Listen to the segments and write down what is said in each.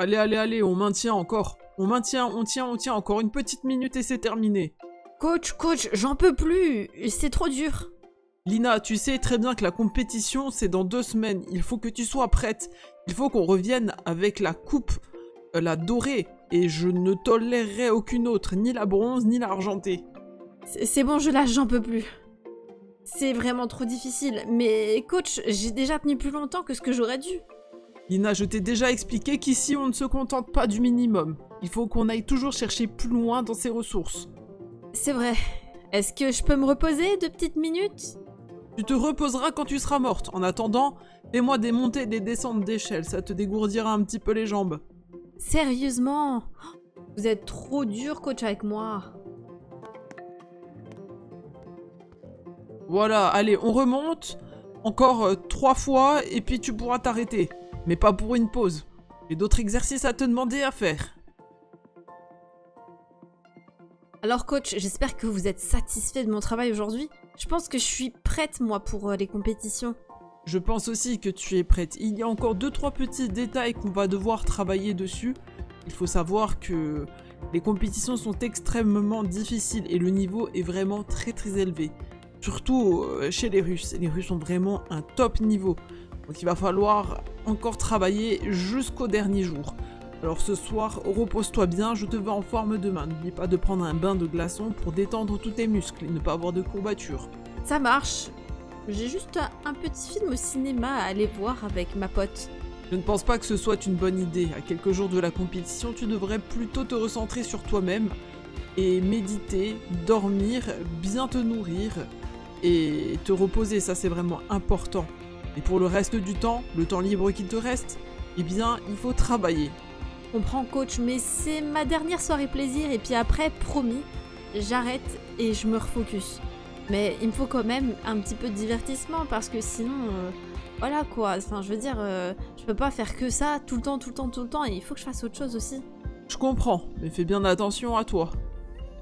Allez, allez, allez, on maintient encore. On maintient, on tient encore une petite minute et c'est terminé. Coach, coach, j'en peux plus. C'est trop dur. Lina, tu sais très bien que la compétition, c'est dans 2 semaines. Il faut que tu sois prête. Il faut qu'on revienne avec la coupe, la dorée. Et je ne tolérerai aucune autre, ni la bronze, ni l'argentée. C'est bon, je lâche, j'en peux plus. C'est vraiment trop difficile. Mais coach, j'ai déjà tenu plus longtemps que ce que j'aurais dû. Lina, je t'ai déjà expliqué qu'ici, on ne se contente pas du minimum. Il faut qu'on aille toujours chercher plus loin dans ses ressources. C'est vrai. Est-ce que je peux me reposer 2 petites minutes ? Tu te reposeras quand tu seras morte. En attendant, fais-moi des montées et des descentes d'échelle. Ça te dégourdira un petit peu les jambes. Sérieusement? Vous êtes trop dur, coach, avec moi. Voilà, allez, on remonte. Encore 3 fois et puis tu pourras t'arrêter. Mais pas pour une pause. J'ai d'autres exercices à te demander à faire. Alors coach, j'espère que vous êtes satisfait de mon travail aujourd'hui. Je pense que je suis prête, moi, pour les compétitions. Je pense aussi que tu es prête. Il y a encore 2-3 petits détails qu'on va devoir travailler dessus. Il faut savoir que les compétitions sont extrêmement difficiles et le niveau est vraiment très très élevé. Surtout chez les Russes. Les Russes ont vraiment un top niveau. Donc il va falloir encore travailler jusqu'au dernier jour. Alors ce soir, repose-toi bien, je te veux en forme demain. N'oublie pas de prendre un bain de glaçons pour détendre tous tes muscles et ne pas avoir de courbatures. Ça marche. J'ai juste un petit film au cinéma à aller voir avec ma pote. Je ne pense pas que ce soit une bonne idée. À quelques jours de la compétition, tu devrais plutôt te recentrer sur toi-même et méditer, dormir, bien te nourrir et te reposer. Ça, c'est vraiment important. Et pour le reste du temps, le temps libre qu'il te reste, eh bien, il faut travailler. On prend coach, mais c'est ma dernière soirée plaisir et puis après, promis, j'arrête et je me refocus. Mais il me faut quand même un petit peu de divertissement parce que sinon, voilà quoi, enfin je veux dire, je peux pas faire que ça tout le temps, tout le temps, tout le temps et il faut que je fasse autre chose aussi. Je comprends, mais fais bien attention à toi.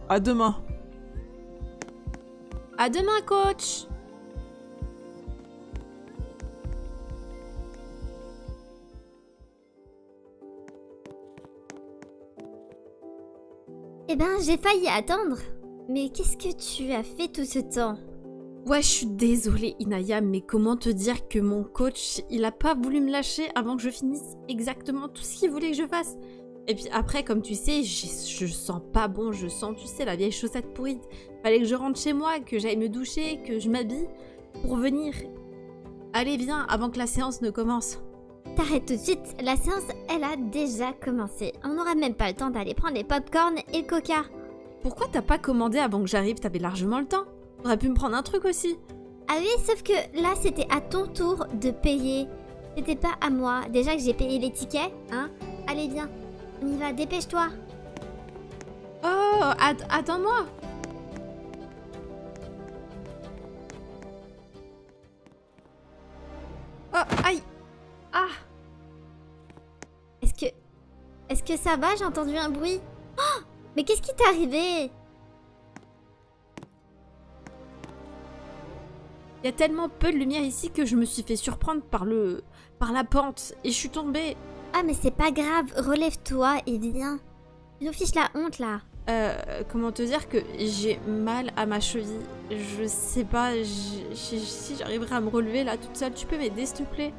À demain. À demain coach! Eh ben, j'ai failli attendre. Mais qu'est-ce que tu as fait tout ce temps? Ouais, je suis désolée, Inaya, mais comment te dire que mon coach, il a pas voulu me lâcher avant que je finisse exactement tout ce qu'il voulait que je fasse. Et puis après, comme tu sais, je sens pas bon, je sens, tu sais, la vieille chaussette pourrie. Fallait que je rentre chez moi, que j'aille me doucher, que je m'habille pour venir. Allez, viens, avant que la séance ne commence. T'arrêtes tout de suite, la séance, elle a déjà commencé. On n'aura même pas le temps d'aller prendre les pop-corns et le coca. Pourquoi t'as pas commandé avant que j'arrive? T'avais largement le temps. T'aurais pu me prendre un truc aussi. Ah oui, sauf que là, c'était à ton tour de payer. C'était pas à moi. Déjà que j'ai payé les tickets, hein. Allez, viens. On y va, dépêche-toi. Oh, attends-moi. Oh, aïe. Ah. Est-ce que ça va? J'ai entendu un bruit. Oh, mais qu'est-ce qui t'est arrivé? Il y a tellement peu de lumière ici que je me suis fait surprendre par la pente et je suis tombée. Ah mais c'est pas grave, relève-toi et viens. Nous fiche la honte là. Comment te dire que j'ai mal à ma cheville. Je sais pas si j'arriverai à me relever là toute seule. Tu peux m'aider s'il te plaît?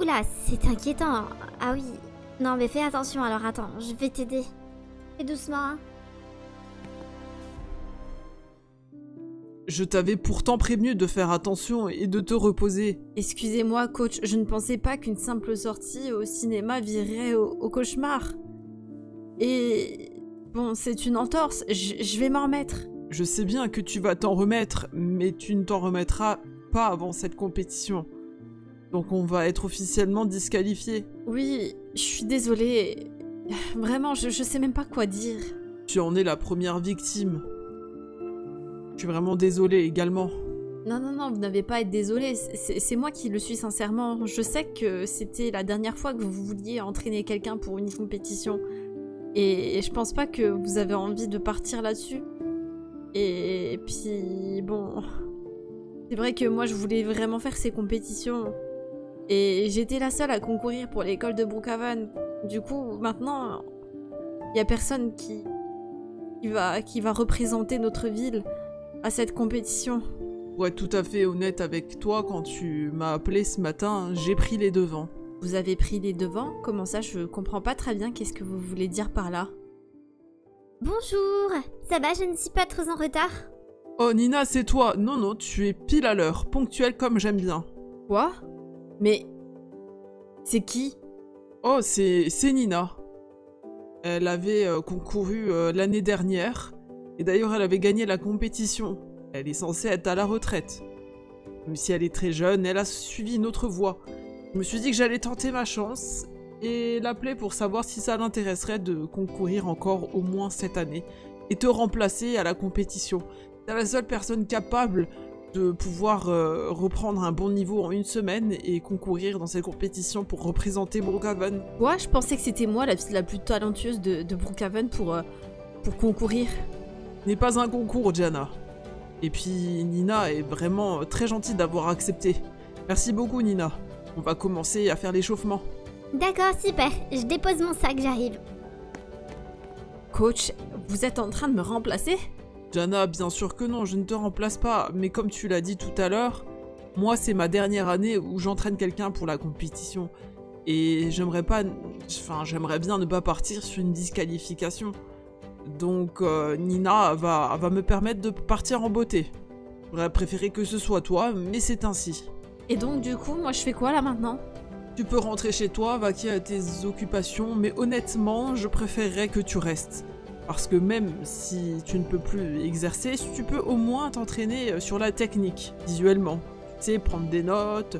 Oula, c'est inquiétant. Ah oui. Non mais fais attention alors, attends, je vais t'aider. Fais doucement, hein. Je t'avais pourtant prévenu de faire attention et de te reposer. Excusez-moi coach, je ne pensais pas qu'une simple sortie au cinéma virait au cauchemar. Et... bon, c'est une entorse, je vais m'en remettre. Je sais bien que tu vas t'en remettre, mais tu ne t'en remettras pas avant cette compétition. Donc on va être officiellement disqualifié. Oui, je suis désolée. Vraiment, je sais même pas quoi dire. Tu en es la première victime. Je suis vraiment désolée également. Non, non, non, vous n'avez pas à être désolée. C'est moi qui le suis sincèrement. Je sais que c'était la dernière fois que vous vouliez entraîner quelqu'un pour une compétition. Et je pense pas que vous avez envie de partir là-dessus. Et puis, bon... c'est vrai que moi, je voulais vraiment faire ces compétitions. Et j'étais la seule à concourir pour l'école de Brookhaven. Du coup, maintenant, il n'y a personne qui va représenter notre ville à cette compétition. Pour être tout à fait honnête avec toi, quand tu m'as appelé ce matin, j'ai pris les devants. Vous avez pris les devants? Comment ça? Je comprends pas très bien qu'est-ce que vous voulez dire par là. Bonjour! Ça va, je ne suis pas très en retard? Oh Nina, c'est toi! Non, non, tu es pile à l'heure, ponctuelle comme j'aime bien. Quoi? Mais... c'est qui? Oh, c'est Nina. Elle avait concouru l'année dernière, et d'ailleurs elle avait gagné la compétition. Elle est censée être à la retraite. Même si elle est très jeune, elle a suivi une autre voie. Je me suis dit que j'allais tenter ma chance, et l'appeler pour savoir si ça l'intéresserait de concourir encore au moins cette année, et te remplacer à la compétition. T'es la seule personne capable de pouvoir reprendre un bon niveau en une semaine et concourir dans cette compétition pour représenter Brookhaven. Ouais, je pensais que c'était moi la plus talentueuse de Brookhaven pour concourir. Ce n'est pas un concours, Diana. Et puis Nina est vraiment très gentille d'avoir accepté. Merci beaucoup, Nina. On va commencer à faire l'échauffement. D'accord, super. Je dépose mon sac, j'arrive. Coach, vous êtes en train de me remplacer ? Diana, bien sûr que non, je ne te remplace pas, mais comme tu l'as dit tout à l'heure, moi c'est ma dernière année où j'entraîne quelqu'un pour la compétition, et j'aimerais bien ne pas partir sur une disqualification. Donc Nina va me permettre de partir en beauté. J'aurais préféré que ce soit toi, mais c'est ainsi. Et donc du coup, moi je fais quoi là maintenant? Tu peux rentrer chez toi, vaquer à tes occupations, mais honnêtement, je préférerais que tu restes. Parce que même si tu ne peux plus exercer, tu peux au moins t'entraîner sur la technique, visuellement. Tu sais, prendre des notes,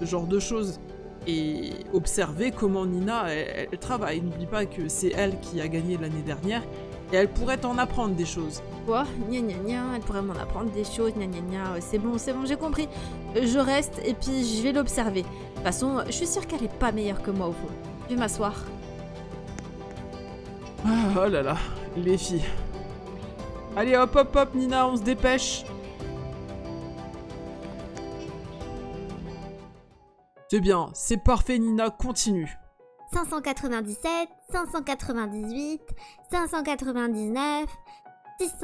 ce genre de choses. Et observer comment Nina, elle travaille. N'oublie pas que c'est elle qui a gagné l'année dernière, et elle pourrait t'en apprendre des choses. Quoi? Gna gna gna, elle pourrait m'en apprendre des choses, gna gna gna, c'est bon, j'ai compris. Je reste, et puis je vais l'observer. De toute façon, je suis sûre qu'elle n'est pas meilleure que moi au fond. Je vais m'asseoir. Oh là là, les filles. Allez, hop, hop, hop, Nina, on se dépêche. C'est bien, c'est parfait, Nina, continue. 597, 598, 599, 600,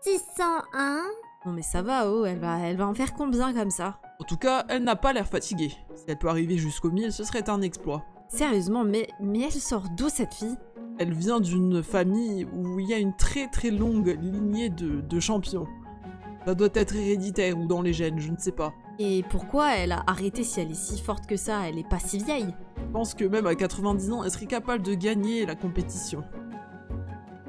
601... Non mais ça va, oh, elle va en faire combien comme ça? En tout cas, elle n'a pas l'air fatiguée. Si elle peut arriver jusqu'au 1000, ce serait un exploit. Sérieusement, mais elle sort d'où cette fille? Elle vient d'une famille où il y a une très très longue lignée de champions. Ça doit être héréditaire ou dans les gènes, je ne sais pas. Et pourquoi elle a arrêté si elle est si forte que ça? Elle n'est pas si vieille. Je pense que même à 90 ans, elle serait capable de gagner la compétition.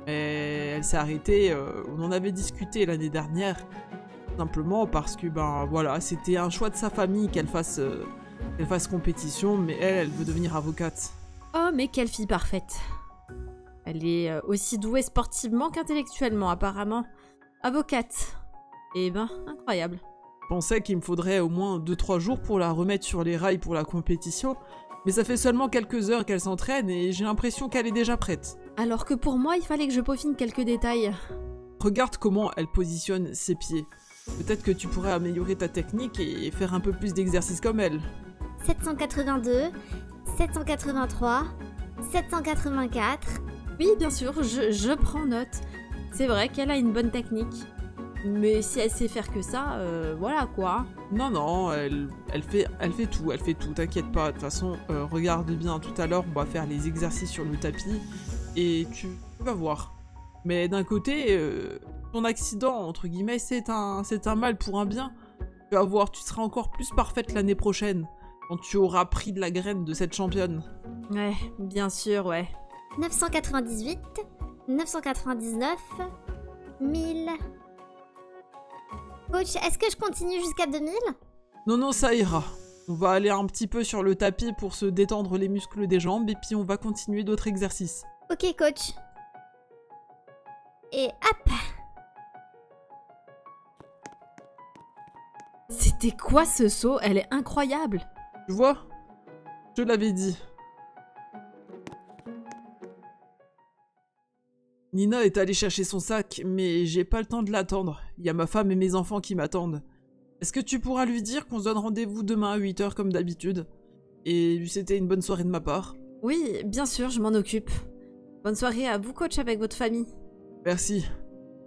Mais elle s'est arrêtée, on en avait discuté l'année dernière, simplement parce que voilà, c'était un choix de sa famille qu'elle fasse compétition, mais elle veut devenir avocate. Oh, mais quelle fille parfaite. Elle est aussi douée sportivement qu'intellectuellement, apparemment. Avocate. Eh ben, incroyable. Je pensais qu'il me faudrait au moins 2-3 jours pour la remettre sur les rails pour la compétition, mais ça fait seulement quelques heures qu'elle s'entraîne et j'ai l'impression qu'elle est déjà prête. Alors que pour moi, il fallait que je peaufine quelques détails. Regarde comment elle positionne ses pieds. Peut-être que tu pourrais améliorer ta technique et faire un peu plus d'exercices comme elle. 782, 783, 784... Oui, bien sûr, je prends note. C'est vrai qu'elle a une bonne technique. Mais si elle sait faire que ça, voilà quoi. Non, non, elle fait tout, t'inquiète pas. De toute façon, regarde bien, tout à l'heure, on va faire les exercices sur le tapis et tu vas voir. Mais d'un côté, ton accident, entre guillemets, c'est un mal pour un bien. Tu vas voir, tu seras encore plus parfaite l'année prochaine, quand tu auras pris de la graine de cette championne. Ouais, bien sûr, ouais. 998, 999, 1000... Coach, est-ce que je continue jusqu'à 2000? Non, non, ça ira. On va aller un petit peu sur le tapis pour se détendre les muscles des jambes, et puis on va continuer d'autres exercices. Ok, coach. Et hop! C'était quoi ce saut? Elle est incroyable! Tu vois? Je l'avais dit. Nina est allée chercher son sac, mais j'ai pas le temps de l'attendre. Il y a ma femme et mes enfants qui m'attendent. Est-ce que tu pourras lui dire qu'on se donne rendez-vous demain à 8 h comme d'habitude? Et c'était une bonne soirée de ma part. Oui, bien sûr, je m'en occupe. Bonne soirée à vous, coach, avec votre famille. Merci.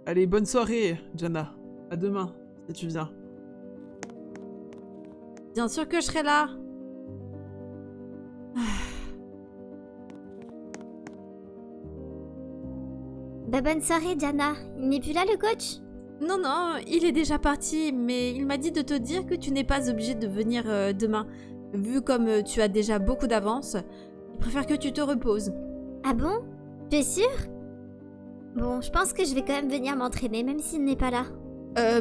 Allez, bonne soirée, Jana. À demain, si tu viens. Bien sûr que je serai là. Bah bonne soirée, Jana. Il n'est plus là, le coach? Non, non, il est déjà parti, mais il m'a dit de te dire que tu n'es pas obligée de venir demain. Vu comme tu as déjà beaucoup d'avance, il préfère que tu te reposes. Ah bon? T'es sûre? Bon, je pense que je vais quand même venir m'entraîner, même s'il n'est pas là.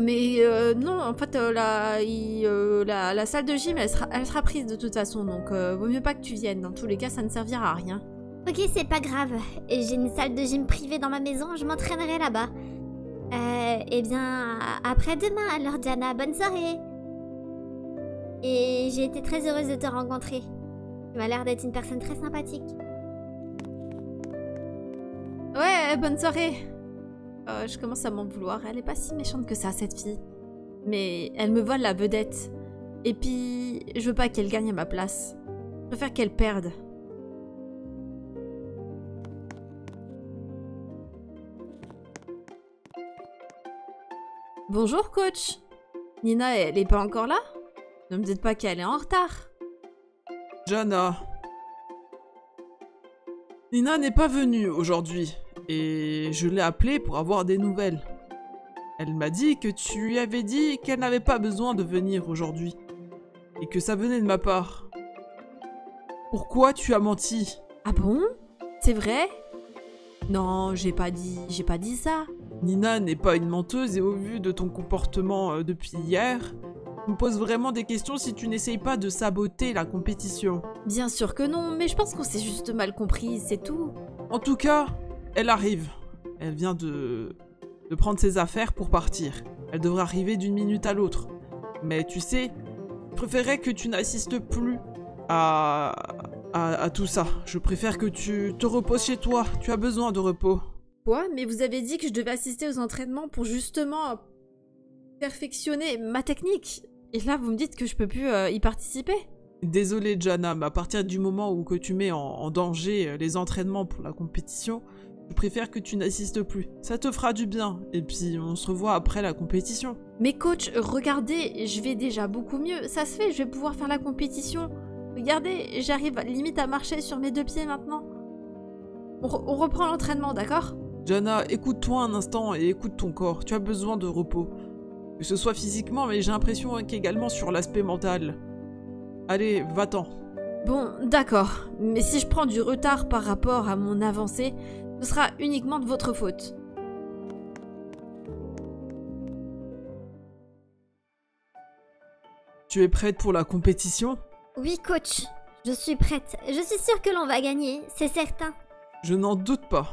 Non, en fait, la salle de gym, elle sera prise de toute façon, donc vaut mieux pas que tu viennes. Dans tous les cas, ça ne servira à rien. Ok, c'est pas grave. J'ai une salle de gym privée dans ma maison, je m'entraînerai là-bas. Eh bien, après-demain alors, Jana, bonne soirée. Et j'ai été très heureuse de te rencontrer. Tu m'as l'air d'être une personne très sympathique. Ouais, bonne soirée. Je commence à m'en vouloir. Elle est pas si méchante que ça, cette fille. Mais elle me vole la vedette. Et puis, je veux pas qu'elle gagne à ma place. Je préfère qu'elle perde. Bonjour, coach. Nina, elle est pas encore là? Ne me dites pas qu'elle est en retard. Jana. Nina n'est pas venue aujourd'hui. Et je l'ai appelée pour avoir des nouvelles. Elle m'a dit que tu lui avais dit qu'elle n'avait pas besoin de venir aujourd'hui. Et que ça venait de ma part. Pourquoi tu as menti? Ah bon? C'est vrai? Non, j'ai pas dit ça. Nina n'est pas une menteuse et au vu de ton comportement depuis hier, je me pose vraiment des questions si tu n'essayes pas de saboter la compétition. Bien sûr que non, mais je pense qu'on s'est juste mal compris, c'est tout. En tout cas... elle arrive. Elle vient de prendre ses affaires pour partir. Elle devrait arriver d'une minute à l'autre. Mais tu sais, je préférerais que tu n'assistes plus à tout ça. Je préfère que tu te reposes chez toi. Tu as besoin de repos. Quoi? Mais vous avez dit que je devais assister aux entraînements pour justement perfectionner ma technique. Et là, vous me dites que je peux plus y participer? Désolée, Jana, mais à partir du moment où que tu mets en danger les entraînements pour la compétition... je préfère que tu n'assistes plus. Ça te fera du bien. Et puis, on se revoit après la compétition. Mais coach, regardez, je vais déjà beaucoup mieux. Ça se fait, je vais pouvoir faire la compétition. Regardez, j'arrive limite à marcher sur mes deux pieds maintenant. On reprend l'entraînement, d'accord? Jana, écoute-toi un instant et écoute ton corps. Tu as besoin de repos. Que ce soit physiquement, mais j'ai l'impression qu'également sur l'aspect mental. Allez, va-t'en. Bon, d'accord. Mais si je prends du retard par rapport à mon avancée... ce sera uniquement de votre faute. Tu es prête pour la compétition? Oui, coach. Je suis prête. Je suis sûre que l'on va gagner, c'est certain. Je n'en doute pas.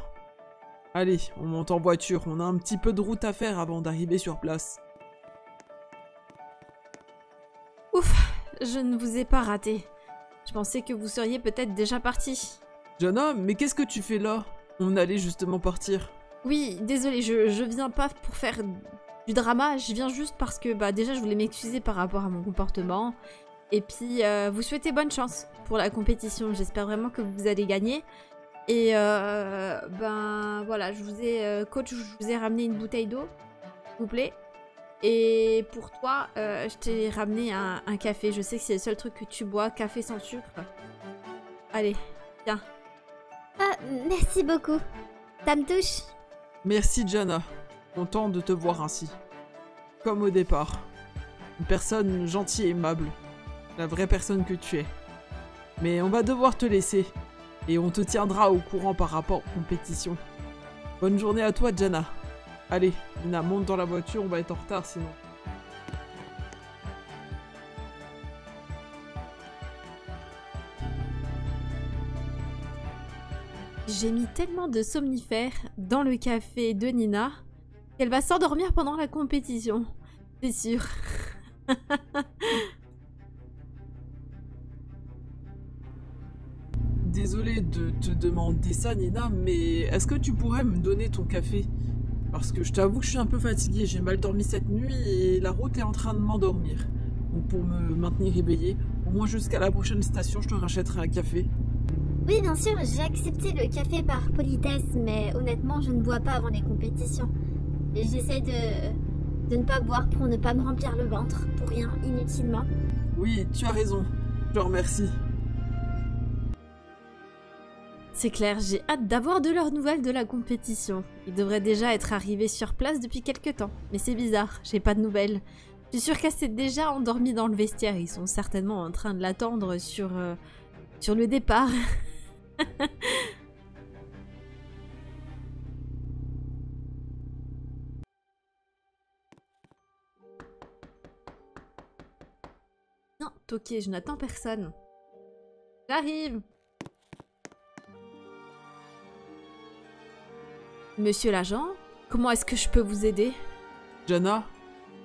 Allez, on monte en voiture. On a un petit peu de route à faire avant d'arriver sur place. Ouf, je ne vous ai pas raté. Je pensais que vous seriez peut-être déjà parti. Jeune homme, mais qu'est-ce que tu fais là? On allait justement partir. Oui, désolé, je viens pas pour faire du drama, je viens juste parce que bah déjà je voulais m'excuser par rapport à mon comportement. Et puis vous souhaitez bonne chance pour la compétition, j'espère vraiment que vous allez gagner. Et ben voilà, je vous ai coach, je vous ai ramené une bouteille d'eau, s'il vous plaît. Et pour toi, je t'ai ramené un café, je sais que c'est le seul truc que tu bois, café sans sucre. Allez, viens. Ah, merci beaucoup. Ça me touche. Merci, Jana. Content de te voir ainsi. Comme au départ. Une personne gentille et aimable. La vraie personne que tu es. Mais on va devoir te laisser. Et on te tiendra au courant par rapport aux compétitions. Bonne journée à toi, Jana. Allez, Nina, monte dans la voiture, on va être en retard sinon. J'ai mis tellement de somnifères dans le café de Nina qu'elle va s'endormir pendant la compétition. C'est sûr. Désolée de te demander ça, Nina, mais est-ce que tu pourrais me donner ton café? Parce que je t'avoue que je suis un peu fatiguée, j'ai mal dormi cette nuit et la route est en train de m'endormir. Donc pour me maintenir éveillée, au moins jusqu'à la prochaine station, je te rachèterai un café. Oui, bien sûr, j'ai accepté le café par politesse, mais honnêtement, je ne bois pas avant les compétitions. Et j'essaie de ne pas boire pour ne pas me remplir le ventre, pour rien, inutilement. Oui, tu as raison. Je te remercie. C'est clair, j'ai hâte d'avoir de leurs nouvelles de la compétition. Ils devraient déjà être arrivés sur place depuis quelques temps. Mais c'est bizarre, j'ai pas de nouvelles. Je suis sûre qu'elle s'est déjà endormie dans le vestiaire. Ils sont certainement en train de l'attendre sur le départ. Non, toqué, je n'attends personne. J'arrive! Monsieur l'agent, comment est-ce que je peux vous aider? Jana,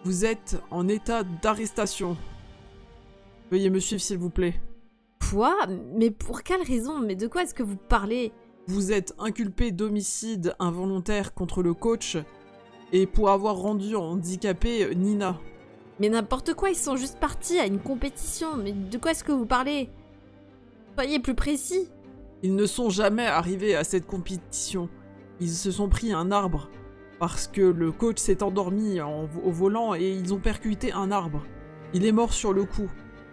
vous êtes en état d'arrestation. Veuillez me suivre s'il vous plaît. Quoi? Mais pour quelle raison? Mais de quoi est-ce que vous parlez? Vous êtes inculpé d'homicide involontaire contre le coach et pour avoir rendu handicapée Nina. Mais n'importe quoi, ils sont juste partis à une compétition. Mais de quoi est-ce que vous parlez? Soyez plus précis. Ils ne sont jamais arrivés à cette compétition. Ils se sont pris un arbre, parce que le coach s'est endormi au volant et ils ont percuté un arbre. Il est mort sur le coup.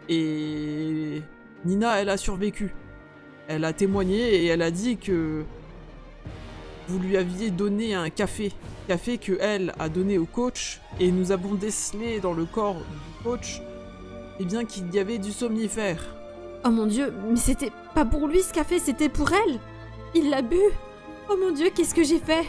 Et Nina, elle a survécu. Elle a témoigné et elle a dit que vous lui aviez donné un café. Café que elle a donné au coach et nous avons décelé dans le corps du coach eh bien qu'il y avait du somnifère. Oh mon Dieu, mais c'était pas pour lui ce café, c'était pour elle. Il l'a bu. Oh mon Dieu, qu'est-ce que j'ai fait?